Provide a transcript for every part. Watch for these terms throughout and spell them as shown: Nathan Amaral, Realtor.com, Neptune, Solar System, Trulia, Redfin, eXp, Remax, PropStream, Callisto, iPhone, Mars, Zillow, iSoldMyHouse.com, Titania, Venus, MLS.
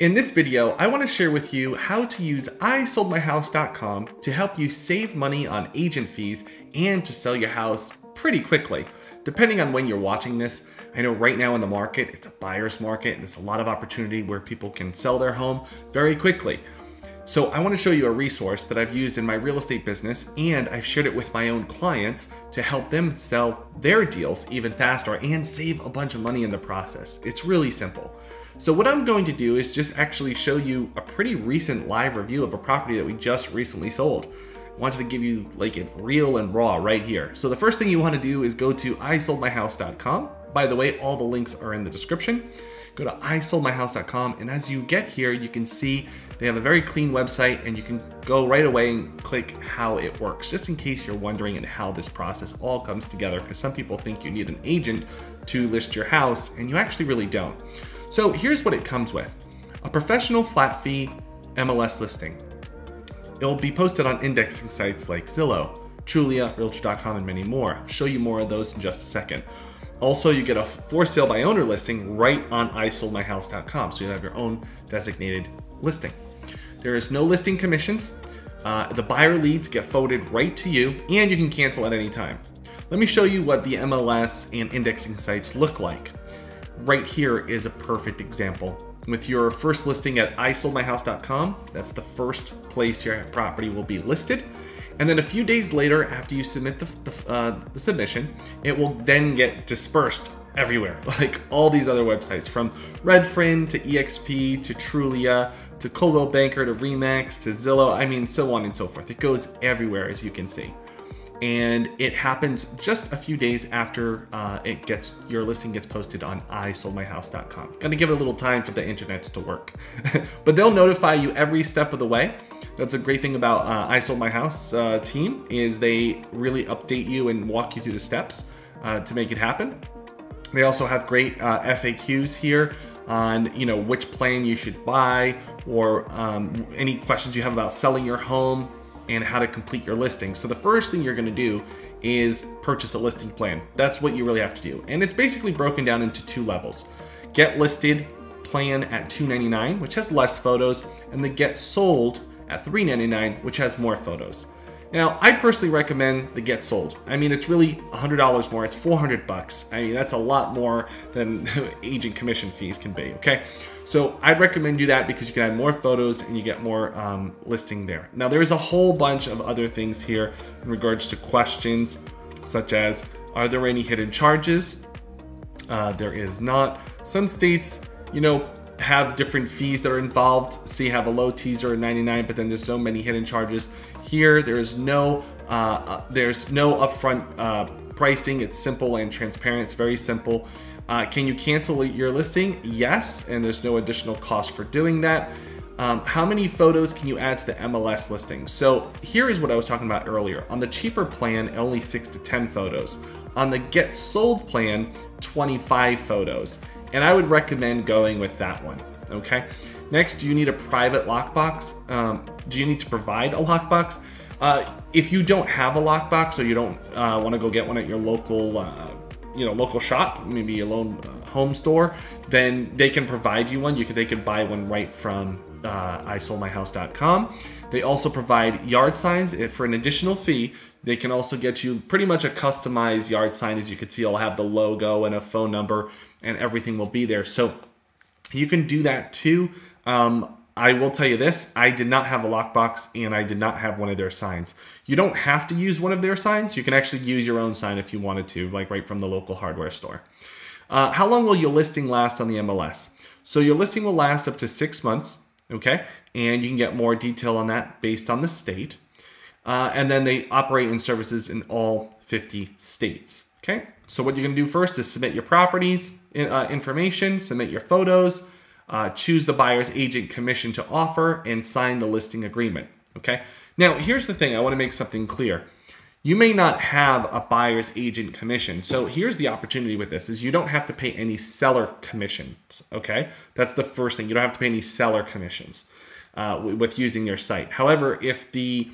In this video, I want to share with you how to use iSoldMyHouse.com to help you save money on agent fees and to sell your house pretty quickly. Depending on when you're watching this, I know right now in the market, it's a buyer's market and there's a lot of opportunity where people can sell their home very quickly. So I want to show you a resource that I've used in my real estate business, and I've shared it with my own clients to help them sell their deals even faster and save a bunch of money in the process. It's really simple. So what I'm going to do is just actually show you a pretty recent live review of a property that we just recently sold. I wanted to give you like it real and raw right here. So the first thing you want to do is go to iSoldMyHouse.com. By the way, all the links are in the description. Go to iSoldMyHouse.com, and as you get here, you can see they have a very clean website, and you can go right away and click how it works, just in case you're wondering and how this process all comes together, because some people think you need an agent to list your house, and you actually really don't. So here's what it comes with: a professional flat fee MLS listing. It'll be posted on indexing sites like Zillow, Trulia, Realtor.com, and many more. I'll show you more of those in just a second. Also, you get a for sale by owner listing right on iSoldMyHouse.com, so you have your own designated listing. There is no listing commissions. The buyer leads get forwarded right to you, and you can cancel at any time. Let me show you what the MLS and indexing sites look like. Right here is a perfect example. With your first listing at iSoldMyHouse.com, that's the first place your property will be listed. And then a few days later, after you submit the submission, it will then get dispersed everywhere, like all these other websites, from Redfin to eXp to Trulia to Coldwell Banker to Remax to Zillow, I mean, so on and so forth. It goes everywhere, as you can see. And it happens just a few days after your listing gets posted on iSoldMyHouse.com. Gonna give it a little time for the internet to work, but they'll notify you every step of the way. That's a great thing about iSoldMyHouse team, is they really update you and walk you through the steps to make it happen. They also have great FAQs here on which plan you should buy, or any questions you have about selling your home and how to complete your listing. So the first thing you're gonna do is purchase a listing plan. That's what you really have to do. And it's basically broken down into two levels: get listed plan at $299, which has less photos, and the get sold at $399, which has more photos. Now, I personally recommend the get sold. I mean, it's really $100 more, it's $400. I mean, that's a lot more than agent commission fees can be, okay? So I'd recommend you that, because you can add more photos and you get more listing there. Now, there's a whole bunch of other things here in regards to questions, such as, are there any hidden charges? There is not. Some states, have different fees that are involved. So you have a low teaser at $99, but then there's so many hidden charges. Here, there's no upfront pricing. It's simple and transparent. It's very simple. Can you cancel your listing? Yes, and there's no additional cost for doing that. How many photos can you add to the MLS listing? So here is what I was talking about earlier. On the cheaper plan, only 6 to 10 photos. On the get sold plan, 25 photos. And I would recommend going with that one, okay? Next, do you need a private lockbox? Do you need to provide a lockbox? If you don't have a lockbox, or you don't wanna go get one at your local, local shop, maybe your own home store, then they can provide you one. They can buy one right from iSoldMyHouse.com. They also provide yard signs for an additional fee. They can also get you pretty much a customized yard sign. As you can see, I'll have the logo and a phone number, and everything will be there. So you can do that too. I will tell you this, I did not have a lockbox, and I did not have one of their signs. You don't have to use one of their signs. You can actually use your own sign if you wanted to, like right from the local hardware store. How long will your listing last on the MLS? So your listing will last up to 6 months, okay? And you can get more detail on that based on the state. And then they operate in services in all 50 states, okay? So what you're gonna do first is submit your properties information, submit your photos, choose the buyer's agent commission to offer, and sign the listing agreement, okay? Now, here's the thing, I wanna make something clear. You may not have a buyer's agent commission. So here's the opportunity with this, is you don't have to pay any seller commissions, okay? That's the first thing, you don't have to pay any seller commissions with using your site. However, if the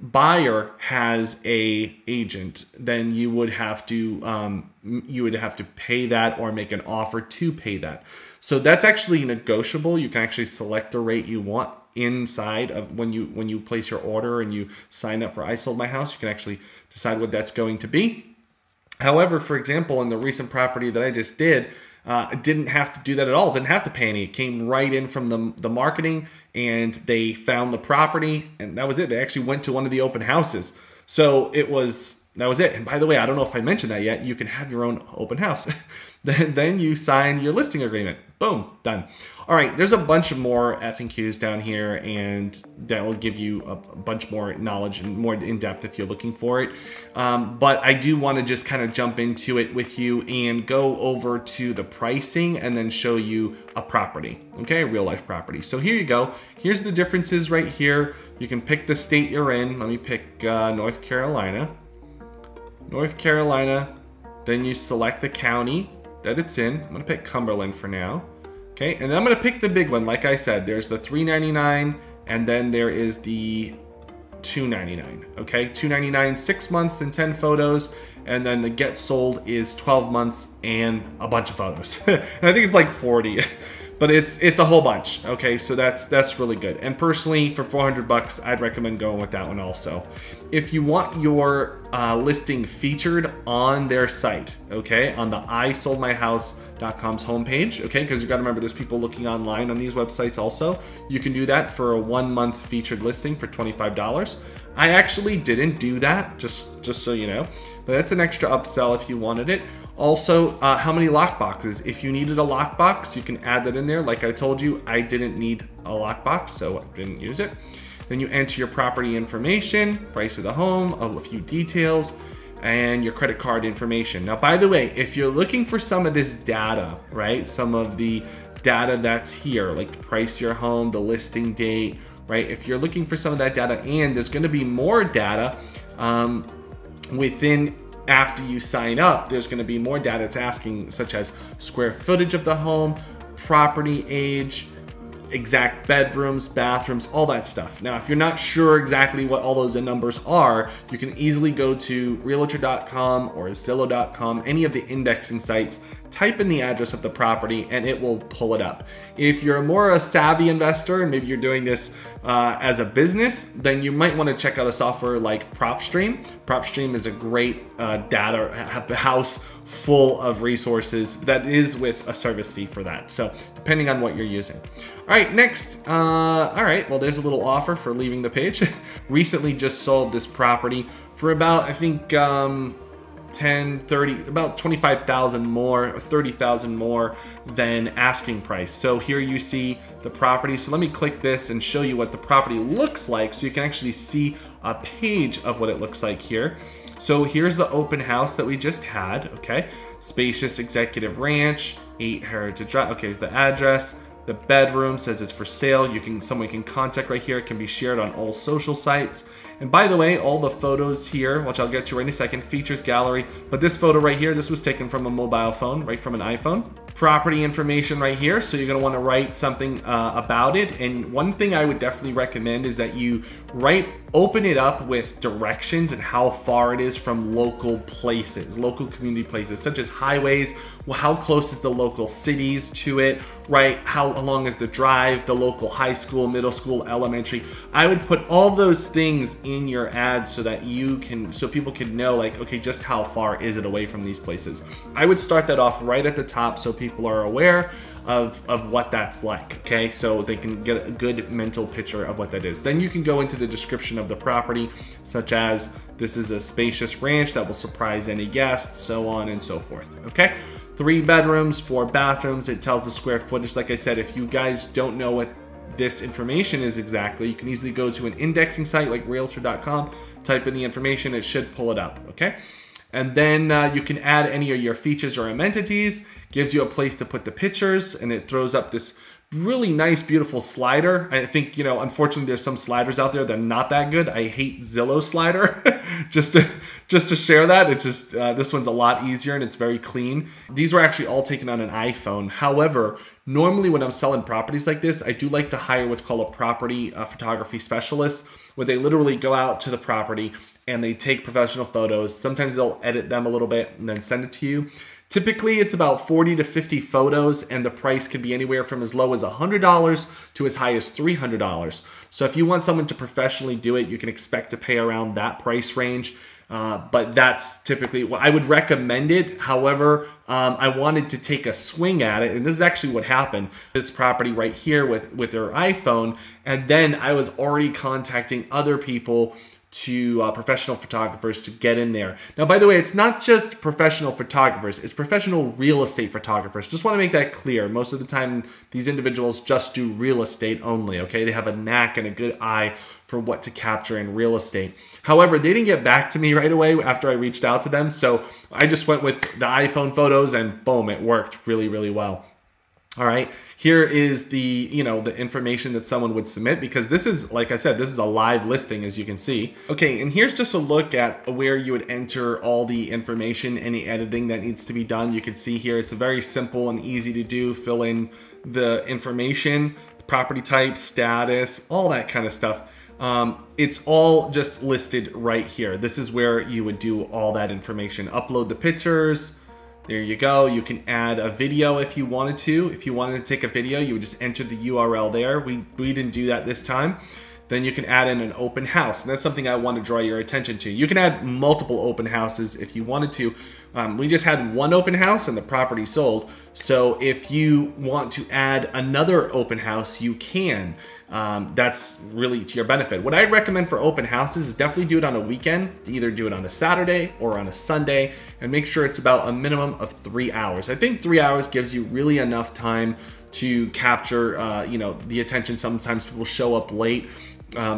buyer has a agent, then you would have to pay that or make an offer to pay that. So that's actually negotiable. You can actually select the rate you want inside of when you place your order and you sign up for I Sold My House. You can actually decide what that's going to be. However, for example, in the recent property that I just did, I didn't have to do that at all. Didn't have to pay any. It came right in from the marketing, and they found the property, and that was it. They actually went to one of the open houses. So that was it. And by the way, I don't know if I mentioned that yet, you can have your own open house. Then you sign your listing agreement. Boom, done. All right, there's a bunch of more FAQs down here, and that will give you a bunch more knowledge and more in depth if you're looking for it. But I do want to just kind of jump into it with you and go over to the pricing and then show you a property, okay, a real life property. So here you go. Here's the differences right here. You can pick the state you're in. Let me pick North Carolina. North Carolina, then you select the county that it's in. I'm gonna pick Cumberland for now. Okay, and then I'm gonna pick the big one. Like I said, there's the $3.99 and then there is the $2.99. Okay, $2.99, 6 months and 10 photos. And then the get sold is 12 months and a bunch of photos. And I think it's like 40, but it's a whole bunch. Okay, so that's really good. And personally, for 400 bucks, I'd recommend going with that one also. If you want your listing featured on their site, okay, on the iSoldMyHouse.com's homepage, okay, because you got to remember there's people looking online on these websites also. You can do that for a 1 month featured listing for $25. I actually didn't do that, just so you know, but that's an extra upsell if you wanted it. Also, how many lockboxes? If you needed a lockbox, you can add that in there. Like I told you, I didn't need a lockbox, so I didn't use it. Then you enter your property information, price of the home, a few details, and your credit card information. Now, by the way, if you're looking for some of this data, right, some of the data that's here, like the price of your home, the listing date, right, if you're looking for some of that data, and there's gonna be more data after you sign up, there's gonna be more data it's asking, such as square footage of the home, property age, exact bedrooms, bathrooms, all that stuff. Now, if you're not sure exactly what all those numbers are, you can easily go to Realtor.com or Zillow.com, any of the indexing sites, type in the address of the property and it will pull it up. If you're a more savvy investor and maybe you're doing this as a business, then you might wanna check out a software like PropStream. PropStream is a great data house full of resources that is with a service fee for that. So depending on what you're using. All right, next, all right, well, there's a little offer for leaving the page. Recently just sold this property for about, I think, about 25,000 more, or 30,000 more than asking price. So here you see the property. So let me click this and show you what the property looks like so you can actually see a page of what it looks like here. So here's the open house that we just had, okay? Spacious Executive Ranch, 8 Heritage Drive. Okay, the address, the bedroom says it's for sale. Someone can contact right here. It can be shared on all social sites. And by the way, all the photos here, which I'll get to right in a second, features gallery. But this photo right here, this was taken from a mobile phone, right from an iPhone. Property information right here. So you're gonna wanna write something about it. And one thing I would definitely recommend is that you open it up with directions and how far it is from local places, local community places, such as highways. Well, how close is the local cities to it, right? How long is the drive, the local high school, middle school, elementary. I would put all those things in your ad so that so people can know, like, okay, just how far is it away from these places. I would start that off right at the top so people are aware of what that's like, okay? So they can get a good mental picture of what that is. Then you can go into the description of the property, such as this is a spacious ranch that will surprise any guest, so on and so forth, okay? 3 bedrooms, 4 bathrooms. It tells the square footage. Like I said, if you guys don't know what this information is exactly, you can easily go to an indexing site like Realtor.com, type in the information, it should pull it up, okay? And then you can add any of your features or amenities, gives you a place to put the pictures, and it throws up this really nice, beautiful slider. I think, you know, unfortunately, there's some sliders out there that are not that good. I hate Zillow slider. just to share that. It's just, this one's a lot easier and it's very clean. These were actually all taken on an iPhone. However, normally when I'm selling properties like this, I do like to hire what's called a property photography specialist, where they literally go out to the property and they take professional photos. Sometimes they'll edit them a little bit and then send it to you. Typically, it's about 40 to 50 photos, and the price could be anywhere from as low as $100 to as high as $300. So if you want someone to professionally do it, you can expect to pay around that price range. But that's typically what I would recommend it. However, I wanted to take a swing at it, and this is actually what happened. This property right here with their iPhone, and then I was already contacting other people to professional photographers to get in there. Now, by the way, it's not just professional photographers, it's professional real estate photographers. Just want to make that clear. Most of the time, these individuals just do real estate only, okay? They have a knack and a good eye for what to capture in real estate. However, they didn't get back to me right away after I reached out to them, so I just went with the iPhone photos and boom, it worked really, really well. All right, here is the, you know, the information that someone would submit, because this is, like I said, this is a live listing, as you can see. Okay, and here's just a look at where you would enter all the information, any editing that needs to be done. You can see here, it's very simple and easy to do. Fill in the information, the property type, status, all that kind of stuff. It's all just listed right here. This is where you would do all that information. Upload the pictures. There you go. You can add a video if you wanted to. If you wanted to take a video, you would just enter the URL there. We didn't do that this time. Then you can add in an open house. And that's something I want to draw your attention to. You can add multiple open houses if you wanted to. We just had one open house and the property sold. So if you want to add another open house, you can. That's really to your benefit. What I recommend for open houses is definitely do it on a weekend. Either do it on a Saturday or on a Sunday, and make sure it's about a minimum of 3 hours. I think 3 hours gives you really enough time to capture, you know, the attention. Sometimes people show up late.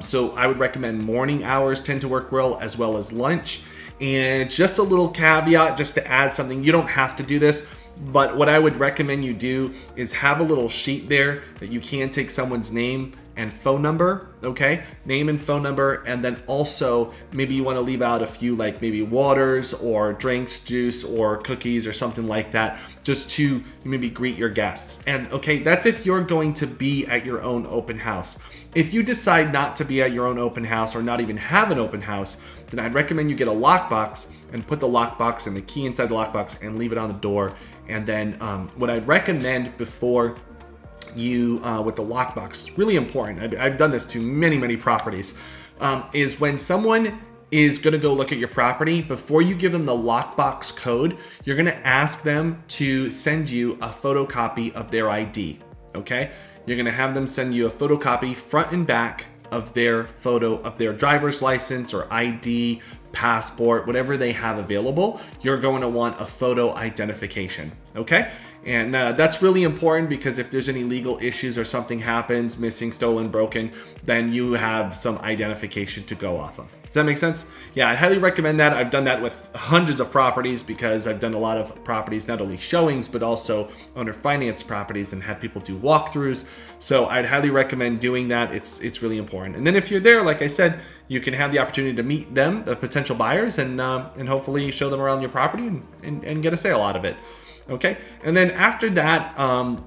So I would recommend morning hours tend to work well, as well as lunch. And just a little caveat, just to add something, you don't have to do this, but what I would recommend you do is have a little sheet there that you can take someone's name and phone number, okay? Name and phone number, and then also maybe you want to leave out a few, like maybe waters or drinks, juice or cookies or something like that, just to maybe greet your guests. And okay, that's if you're going to be at your own open house. If you decide not to be at your own open house or not even have an open house, then I'd recommend you get a lockbox and put the lockbox and the key inside the lockbox and leave it on the door. And then what I'd recommend before you with the lockbox, really important, I've done this to many properties, is when someone is gonna go look at your property, before you give them the lockbox code, you're gonna ask them to send you a photocopy of their ID, okay? You're gonna have them send you a photocopy front and back of their photo of their driver's license or ID, passport, whatever they have available. You're going to want a photo identification, okay? And that's really important, because if there's any legal issues or something happens, missing, stolen, broken, then you have some identification to go off of. Does that make sense? Yeah, I highly recommend that. I've done that with hundreds of properties, because I've done a lot of properties, not only showings, but also owner finance properties, and had people do walkthroughs. So I'd highly recommend doing that. It's really important. And then if you're there, like I said, you can have the opportunity to meet them, the potential buyers, and hopefully show them around your property and get a sale out of it. Okay, and then after that,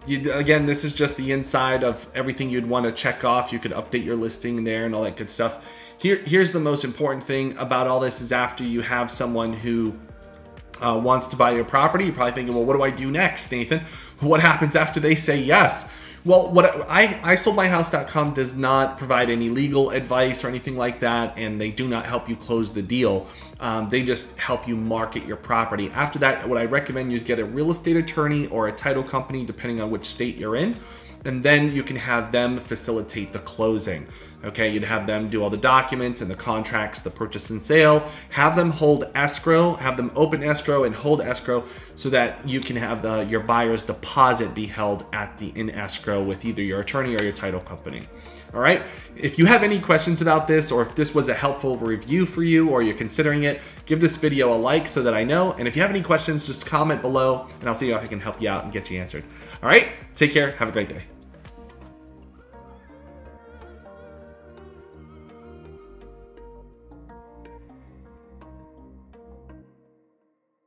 again, this is just the inside of everything you'd want to check off. You could update your listing there and all that good stuff. Here's the most important thing about all this is after you have someone who wants to buy your property, you're probably thinking, well, what do I do next, Nathan? What happens after they say yes? Well, what iSoldMyHouse.com does not provide any legal advice or anything like that, and they do not help you close the deal. They just help you market your property. After that, what I recommend you is get a real estate attorney or a title company, depending on which state you're in, and then you can have them facilitate the closing. Okay, you'd have them do all the documents and the contracts, the purchase and sale, have them hold escrow, have them open escrow and hold escrow, so that you can have your buyer's deposit be held in escrow with either your attorney or your title company. All right, if you have any questions about this, or if this was a helpful review for you, or you're considering it, give this video a like so that I know. And if you have any questions, just comment below and I'll see if I can help you out and get you answered. All right, take care, have a great day.